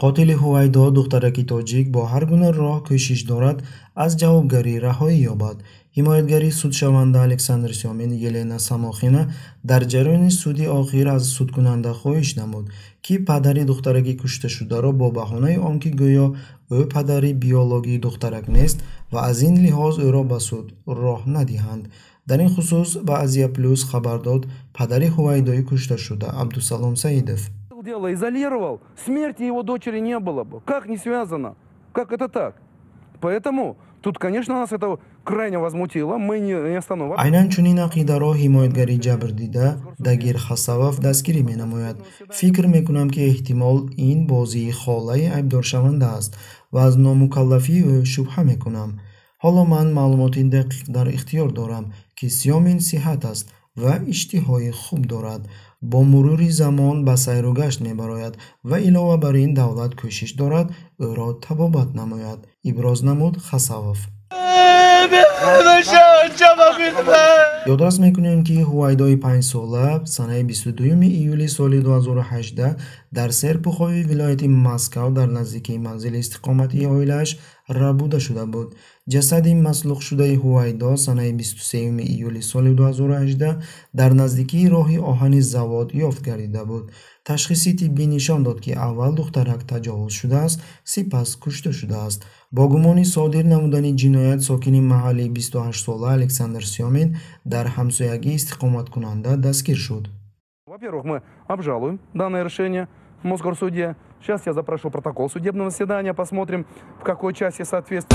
قاتل هویدا دخترکی تاجیک با هر گونه راه کوشش دارد از جوابگیری رهایی یابد. حمایتگری سودشونده الکساندر سیومین یلنا ساموخینا در جریان سودی آخیر از سودکننده خواهش نمود که پدری دخترکی کشته شده را با بهانه آنکه گویا او پدری بیولوژی دخترک نیست و از این لحاظ او را به سود راه ندهند. در این خصوص به آسیا پلوس خبر داد پدری هویدای کشته شده عبدالسلام سعیدف. дело изолировал, смерти его дочери не было бы. Как не связано? Как это так? Поэтому тут, конечно, нас это крайне возмутило. Мы не остановимся. Айнан чунин ақидаро ҳимоятгари ҷабрдида Дагир Хасавов дастгирӣ менамояд. Фикр мекунам ки эҳтимол ин бозии холаи айбдоршаванда аст ва аз номукаллафии ӯ шубҳа мекунам. ҳоло ман маълумоти дақиқ дар ихтиёр дорам ки Сёмин сиҳат аст ва иштиҳои хуб дорад. با مرور زمان به سیر و گشت می‌براید و علاوه بر این دولت کوشش دارد او را طبابت نماید. ابراز نمود خساوف. یادداشت می‌کنیم که هویدای 5 ساله سنه 22 ایولی سال 2018 در سرپوخوی ولایت مسکو در نزدیکی منزل استقامتی عائله‌اش ربوده شده بود. جسد مسلوق شده هویدا سنه 23 ایولی سال 2018 در نزدیکی راه آهن زواد یافت گردیده بود. تشخیص طبی نشان داد که اول دخترک تجاوز شده است، سپس کشته شده است. با گمان صادر نمودن جنایت ساکن محلی 28 ساله الکساندر سیومین در همسایگی استقامت کننده دستگیر شد. Во-первых, мы обжалуем данное решение в Мосгорсуде. Сейчас я запрошу протокол судебного заседания, посмотрим, в какой части соответствует.